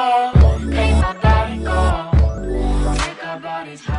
call, make my body go, take our bodies high.